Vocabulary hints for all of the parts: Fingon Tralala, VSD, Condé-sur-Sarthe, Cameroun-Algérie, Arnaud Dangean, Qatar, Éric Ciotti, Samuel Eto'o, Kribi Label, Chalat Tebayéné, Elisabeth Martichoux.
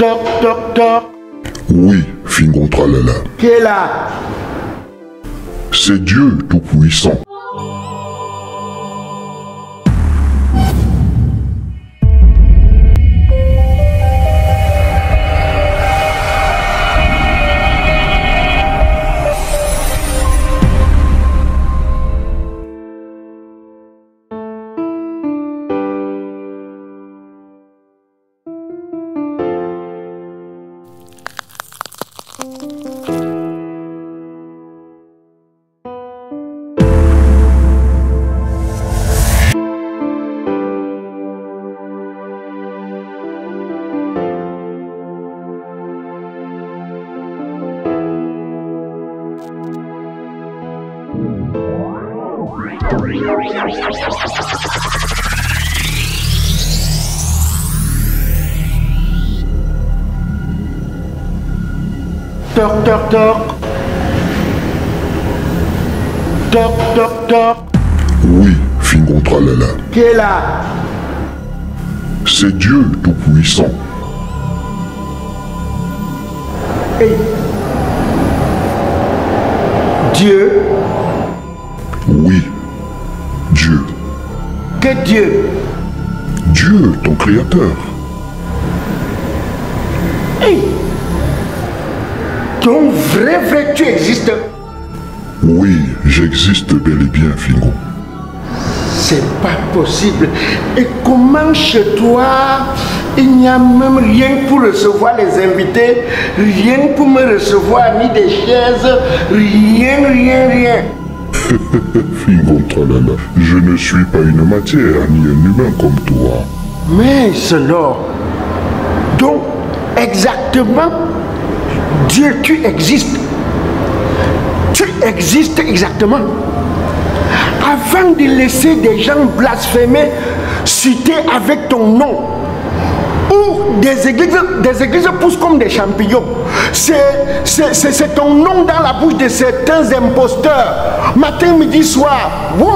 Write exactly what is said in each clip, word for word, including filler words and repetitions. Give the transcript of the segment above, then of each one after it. Toc, toc, toc. Oui, Fingon Tralala. Qui est là? C'est Dieu Tout-Puissant. Toc toc toc. Toc toc toc. Oui, Fingon Tralala. Qui est là? C'est Dieu Tout-Puissant. Hey. Dieu? Oui, Dieu. Que Dieu? Dieu, ton créateur. Hey. Donc, vrai, vrai, tu existes? Oui, j'existe bel et bien, Fingon. C'est pas possible. Et comment chez toi, il n'y a même rien pour recevoir les invités, rien pour me recevoir, ni des chaises, rien, rien, rien. Fingon Tralala, je ne suis pas une matière, ni un humain comme toi. Mais cela, donc, exactement, Dieu, tu existes. Tu existes exactement. Avant de laisser des gens blasphémer, citer avec ton nom, ou des églises, des églises poussent comme des champignons. C'est ton nom dans la bouche de certains imposteurs. Matin, midi, soir. Wow!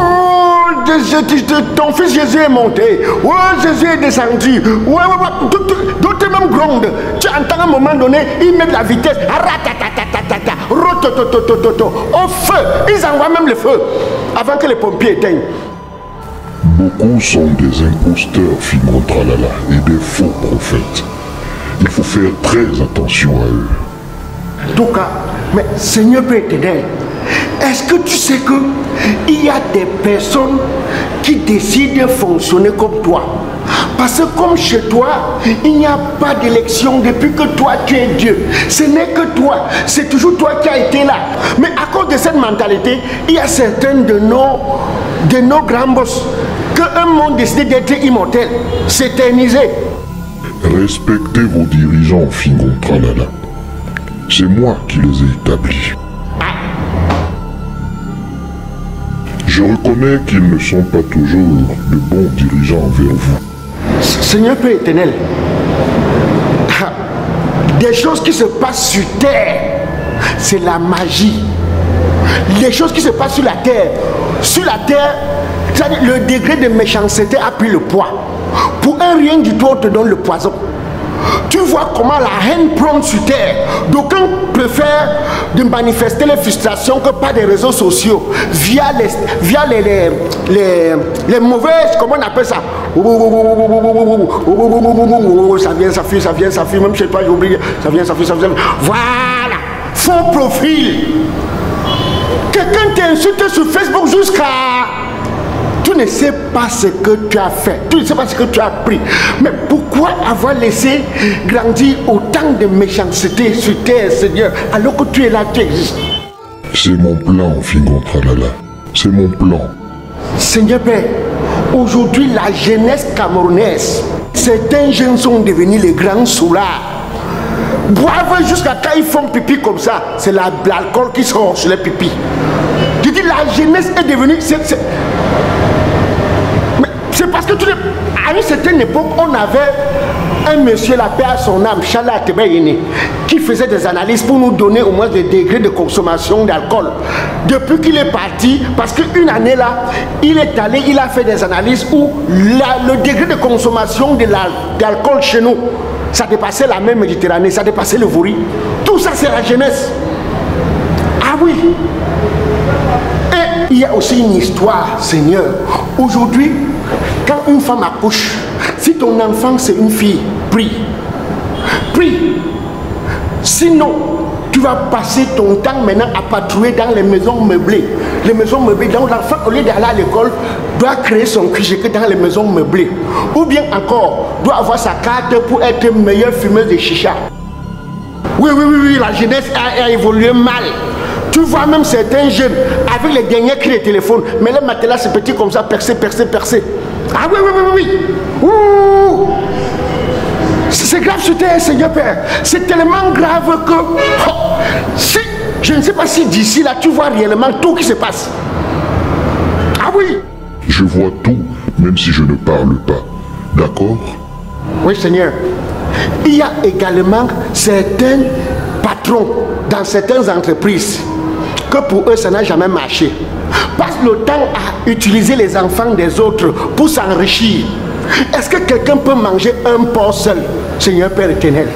Ton fils Jésus est monté. Oh, Jésus est descendu. Ouais, ouais, d'autres même grondent. Tu entends à un moment donné, ils mettent la vitesse. Au feu. Ils envoient même le feu avant que les pompiers éteignent. Beaucoup sont des imposteurs, Fingon Tralala, et des faux prophètes. Il faut faire très attention à eux. En tout cas, mais Seigneur Père éternel, est-ce que tu sais que il y a des personnes qui décident de fonctionner comme toi? Parce que comme chez toi, il n'y a pas d'élection depuis que toi tu es Dieu. Ce n'est que toi, c'est toujours toi qui as été là. Mais à cause de cette mentalité, il y a certains de nos, de nos grands boss qu'eux ont décidé d'être immortels, s'éterniser. Respectez vos dirigeants, Fingon Tralala. C'est moi qui les ai établis. Je reconnais qu'ils ne sont pas toujours de bons dirigeants envers vous. Seigneur Père éternel, des choses qui se passent sur terre, c'est la magie. Les choses qui se passent sur la terre, sur la terre, c'est-à-dire le degré de méchanceté a pris le poids. Pour un rien du tout, on te donne le poison. Tu vois comment la haine prend sur terre. D'aucuns préfèrent de manifester les frustrations que par des réseaux sociaux, via les, via les, les, les, les mauvaises, comment on appelle ça? Ça vient, ça fuit, ça vient, ça fuit, même chez toi, j'ai oublié. Ça vient, ça fuit, ça fuit. Voilà, faux profil. Quelqu'un t'insulte sur Facebook jusqu'à... Tu ne sais pas ce que tu as fait, tu ne sais pas ce que tu as pris. Mais pourquoi avoir laissé grandir autant de méchanceté sur terre, Seigneur, alors que tu es là, tu existes? C'est mon plan, Fingon Tralala. C'est mon plan. Seigneur Père, aujourd'hui, la jeunesse camerounaise, certains jeunes sont devenus les grands soulards. Boivent jusqu'à quand ils font pipi comme ça, c'est l'alcool qui sort sur les pipis. Tu dis, la jeunesse est devenue... C est, c est... C'est parce que, tu le... à une certaine époque, on avait un monsieur, la paix à son âme, Chalat Tebayéné, qui faisait des analyses pour nous donner au moins des degrés de consommation d'alcool. Depuis qu'il est parti, parce qu'une année là, il est allé, il a fait des analyses où la, le degré de consommation d'alcool chez nous, ça dépassait la même Méditerranée, ça dépassait le Vouri. Tout ça, c'est la jeunesse. Ah oui. Et il y a aussi une histoire, Seigneur. Aujourd'hui, quand une femme accouche, si ton enfant, c'est une fille, prie. Prie. Sinon, tu vas passer ton temps maintenant à patrouiller dans les maisons meublées. Les maisons meublées, donc l'enfant, au lieu d'aller à l'école, doit créer son Q G Q dans les maisons meublées. Ou bien encore, doit avoir sa carte pour être meilleur fumeur de chicha. Oui, oui, oui, oui, la jeunesse a, a évolué mal. Tu vois même certains jeunes avec les derniers cris de téléphone, mais les matelas, c'est petit comme ça, percé, percé, percé. Ah oui, oui, oui, oui, oui. C'est grave, c'était, Seigneur Père. C'est tellement grave que... Oh, si, je ne sais pas si d'ici là, tu vois réellement tout qui se passe. Ah oui. Je vois tout, même si je ne parle pas. D'accord? Oui, Seigneur. Il y a également certains patrons dans certaines entreprises que pour eux, ça n'a jamais marché. Passent le temps à utiliser les enfants des autres pour s'enrichir. Est-ce que quelqu'un peut manger un porc seul, Seigneur Père éternel?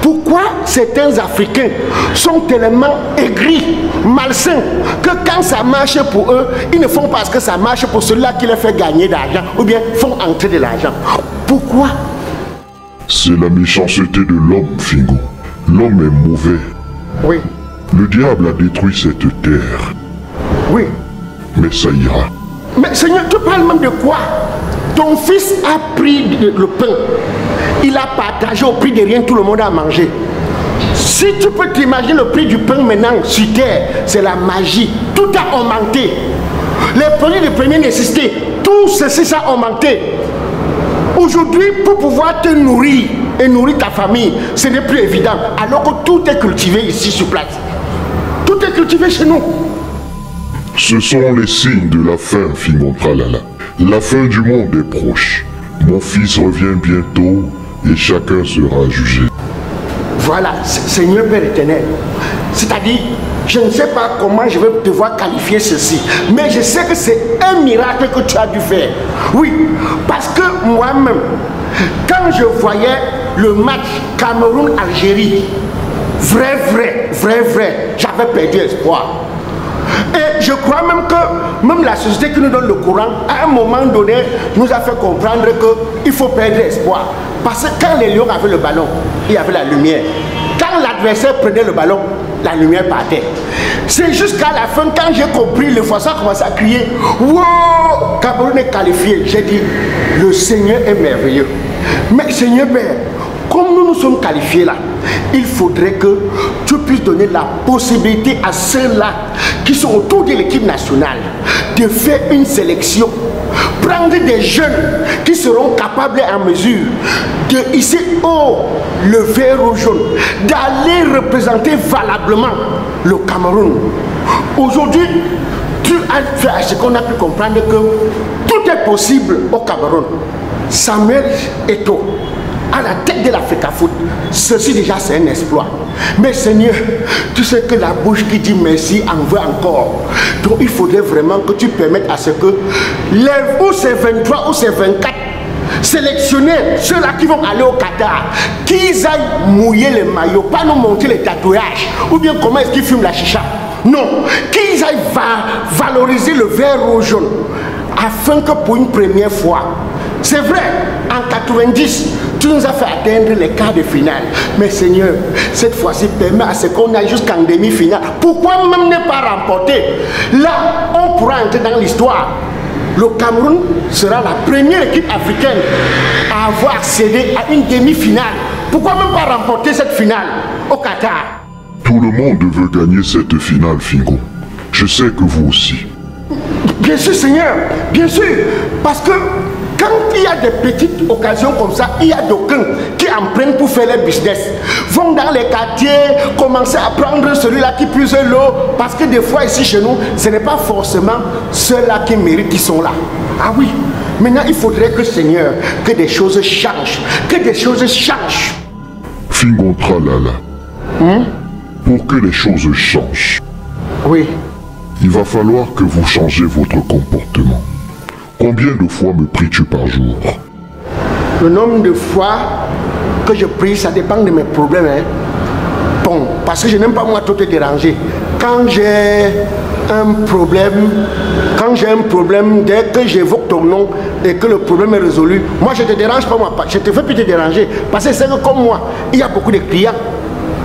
Pourquoi certains Africains sont tellement aigris, malsains, que quand ça marche pour eux, ils ne font pas parce que ça marche pour ceux-là qui les fait gagner d'argent ou bien font entrer de l'argent? Pourquoi? C'est la méchanceté de l'homme, Fingo. L'homme est mauvais. Oui. Le diable a détruit cette terre. Oui. Mais ça ira. Mais Seigneur, tu parles même de quoi? Ton fils a pris le pain. Il a partagé au prix de rien, tout le monde a mangé. Si tu peux t'imaginer le prix du pain maintenant sur terre, c'est la magie. Tout a augmenté. Les produits de première nécessité, tout ceci ça a augmenté. Aujourd'hui, pour pouvoir te nourrir et nourrir ta famille, ce n'est plus évident. Alors que tout est cultivé ici sur place. Tout est cultivé chez nous. Ce sont les signes de la fin, Fingon Tralala. La fin du monde est proche. Mon fils revient bientôt et chacun sera jugé. Voilà, Seigneur Père éternel. C'est-à-dire, je ne sais pas comment je vais devoir qualifier ceci, mais je sais que c'est un miracle que tu as dû faire. Oui, parce que moi-même, quand je voyais le match Cameroun-Algérie, vrai, vrai, vrai, vrai, j'avais perdu espoir. Et je crois même que même la société qui nous donne le courant, à un moment donné, nous a fait comprendre qu'il faut perdre espoir. Parce que quand les lions avaient le ballon, il y avait la lumière. Quand l'adversaire prenait le ballon, la lumière partait. C'est jusqu'à la fin, quand j'ai compris, le voisin commençait à crier « Wow, Cameroun est qualifié !» J'ai dit « Le Seigneur est merveilleux !» Mais Seigneur Père, comme nous nous sommes qualifiés là, il faudrait que tu puisses donner la possibilité à ceux-là qui sont autour de l'équipe nationale de faire une sélection, prendre des jeunes qui seront capables et en mesure de hisser haut le vert ou jaune, d'aller représenter valablement le Cameroun. Aujourd'hui, tu as fait ce qu'on a pu comprendre que tout est possible au Cameroun. Samuel Eto'o, à la tête de l'Africafoot, ceci déjà c'est un exploit. Mais Seigneur, tu sais que la bouche qui dit merci en veut encore. Donc il faudrait vraiment que tu permettes à ce que les, ou ces vingt-trois ou ces vingt-quatre sélectionnés, ceux-là qui vont aller au Qatar, qu'ils aillent mouiller les maillots, pas nous montrer les tatouages, ou bien comment est-ce qu'ils fument la chicha. Non, qu'ils aillent va, valoriser le vert ou jaune, afin que pour une première fois, c'est vrai, en quatre-vingt-dix, tu nous as fait atteindre les quarts de finale. Mais Seigneur, cette fois-ci, permet à ce qu'on aille jusqu'en demi-finale. Pourquoi même ne pas remporter? Là, on pourra entrer dans l'histoire. Le Cameroun sera la première équipe africaine à avoir accédé à une demi-finale. Pourquoi même pas remporter cette finale au Qatar? Tout le monde veut gagner cette finale, Fingon. Je sais que vous aussi. Bien sûr, Seigneur. Bien sûr. Parce que... quand il y a des petites occasions comme ça, il y a d'aucuns qui en prennent pour faire leur business. Vont dans les quartiers, commencer à prendre celui-là qui puise l'eau. Parce que des fois ici chez nous, ce n'est pas forcément ceux-là qui méritent, qui sont là. Ah oui, maintenant il faudrait que Seigneur, que des choses changent. Que des choses changent. Fingon Tralala, hum? Pour que les choses changent, oui, il va falloir que vous changez votre comportement. Combien de fois me pries-tu par jour? Le nombre de fois que je prie, ça dépend de mes problèmes. Hein. Bon, parce que je n'aime pas moi tout te déranger. Quand j'ai un problème, quand j'ai un problème, dès que j'évoque ton nom et que le problème est résolu, moi je ne te dérange pas, moi, je ne te fais plus te déranger. Parce que c'est que comme moi, il y a beaucoup de clients.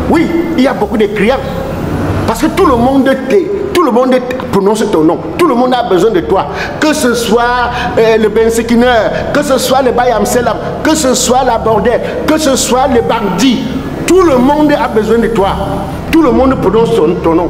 Oui, il y a beaucoup de clients. Parce que tout le monde te, tout le monde prononce ton nom. Tout le monde a besoin de toi. Que ce soit euh, le Ben Sekineur, que ce soit le Bayam Selam, que ce soit la Bordel, que ce soit le bandit. Tout le monde a besoin de toi. Tout le monde prononce ton, ton nom.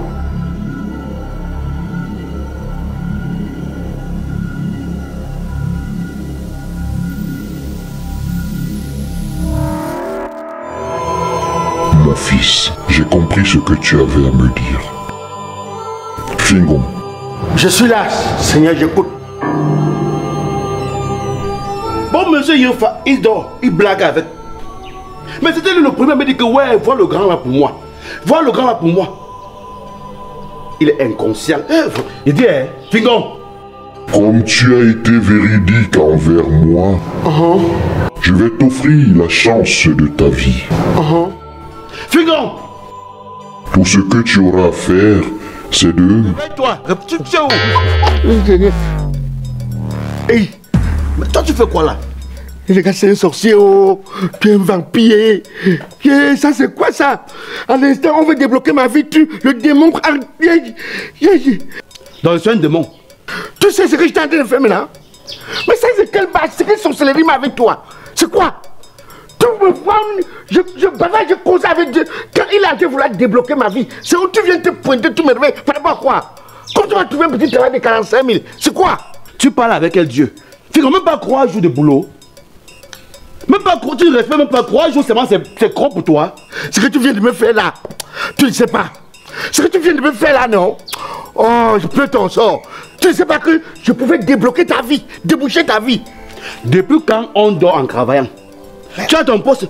Mon fils, j'ai compris ce que tu avais à me dire. Fingon. Je suis là, Seigneur, j'écoute. Bon, monsieur Yofa, il dort, il blague avec. Mais c'était le premier à me dire que ouais, vois le grand là pour moi. Vois le grand là pour moi. Il est inconscient. Il dit, hein, Fingon. Comme tu as été véridique envers moi, uh-huh. je vais t'offrir la chance de ta vie. Uh-huh. Fingon. Tout ce que tu auras à faire, c'est de... Réveille-toi, tu sais où? Hey, mais toi tu fais quoi là? Les gars, c'est un sorcier, oh, tu es un vampire. Yeah, ça, c'est quoi ça? À l'instant, on veut débloquer ma vie, tu, le démon. Yeah, yeah, yeah. Donc, c'est un démon. Tu sais ce que je t'ai en train de faire maintenant? Mais ça, c'est quelle base? C'est quelle sorcellerie avec toi? C'est quoi? Tu me vois, je, je bavais, je cause avec Dieu. Quand il a dû vouloir débloquer ma vie, c'est où tu viens te pointer, tout me réveilles. Par rapport à quoi? Comme tu vas trouver un petit travail de quarante-cinq mille, c'est quoi? Tu parles avec quel Dieu? Tu ne peux même pas croire jour de boulot. Même pas, tu ne respectes même pas trois jours seulement, c'est gros pour toi. Ce que tu viens de me faire là, tu ne sais pas. Ce que tu viens de me faire là, non. Oh, je peux t'en sortir. Tu ne sais pas que je pouvais débloquer ta vie, déboucher ta vie. Depuis quand on dort en travaillant? Tu as ton poste.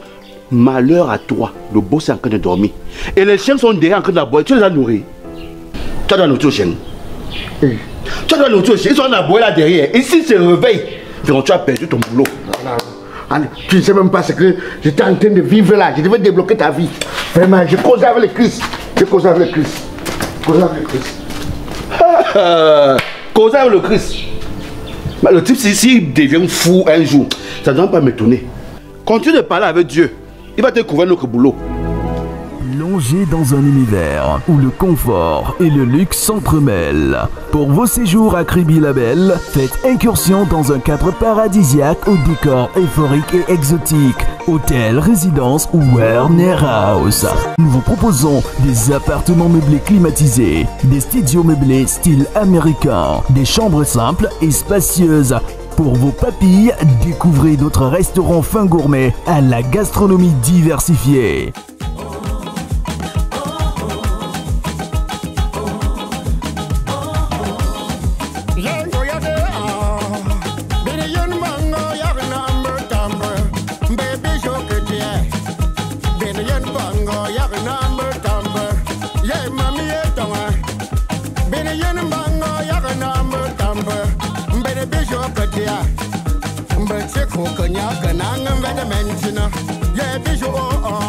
Malheur à toi, le boss est en train de dormir. Et les chiens sont derrière en train de la boire. Tu les as nourris. Tu dois nourrir aux chiens. Oui. Tu dois nourrir aux chiens. Ils sont en train de boire là derrière. Ici, ils se réveillent. Donc, tu as perdu ton boulot. Voilà. Tu ne sais même pas ce que j'étais en train de vivre là. Je devais débloquer ta vie. Vraiment, je causais avec le Christ. Je causais avec le Christ. Causais avec le Christ. Causais avec le Christ. Mais le type, s'il devient fou un jour, ça ne doit pas m'étonner. Continue de parler avec Dieu. Il va te couvrir notre boulot. Plongez dans un univers où le confort et le luxe s'entremêlent. Pour vos séjours à Kribi Label, faites incursion dans un cadre paradisiaque au décor euphorique et exotique. Hôtel, résidence ou Warner House. Nous vous proposons des appartements meublés climatisés, des studios meublés style américain, des chambres simples et spacieuses. Pour vos papilles, découvrez notre restaurant fin gourmet à la gastronomie diversifiée. But you cook and you're gonna mention, yeah, visual.